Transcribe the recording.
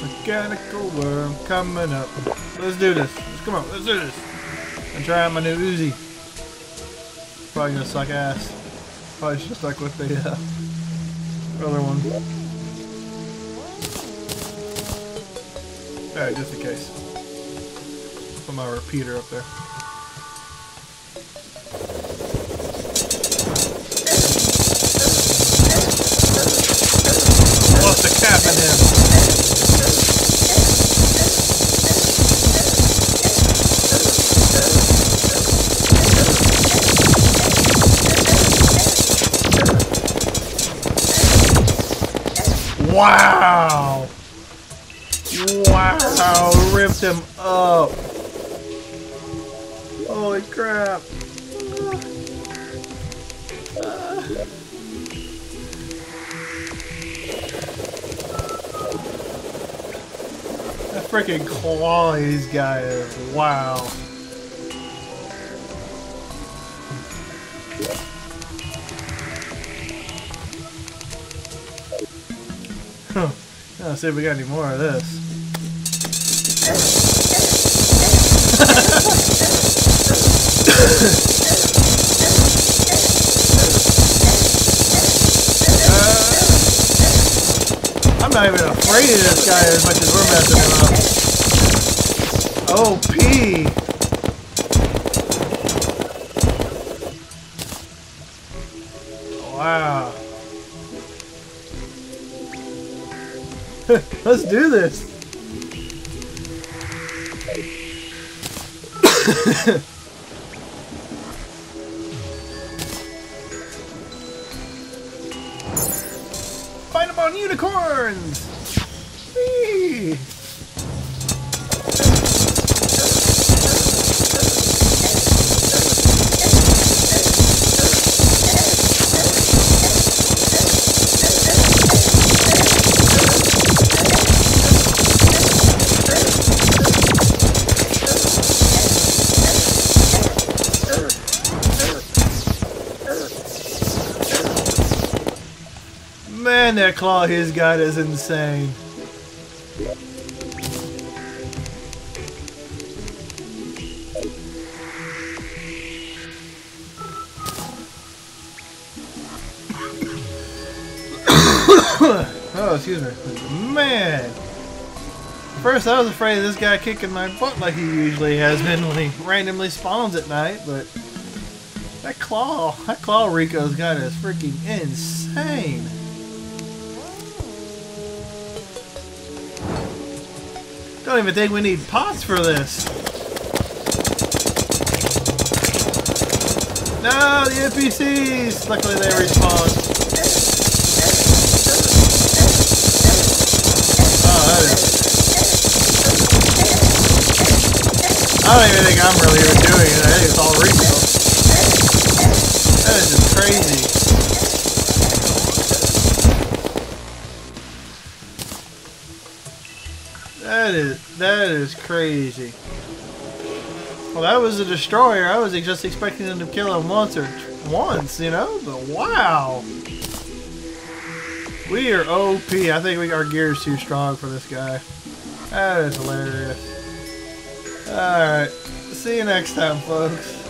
Mechanical worm coming up. Let's do this. Come on, let's do this. I'm trying my new Uzi. Probably gonna suck ass. Probably should have stuck with the other one. Alright, just in case. Put my repeater up there. Lost the cap in him. Wow! Wow! Ripped him up! Holy crap! That freaking claw he's got is wow. Huh. Let's see if we got any more of this. I'm not even afraid of this guy as much as we're messing him up. Oh, P! Wow. Let's do this. Find them on unicorns! Whee! Man, that claw he's got is insane. Oh, excuse me. Man! First, I was afraid of this guy kicking my butt like he usually has been when he randomly spawns at night, but that claw Rico's got is freaking insane. I don't even think we need pots for this. No, the NPCs! Luckily they respawned. Oh, that is... I don't even think I'm really even doing it. I think it's all real. That is just crazy. That is crazy. Well, that was The Destroyer. I was just expecting them to kill him once, you know? But wow! We are OP. I think our gear is too strong for this guy. That is hilarious. Alright. See you next time, folks.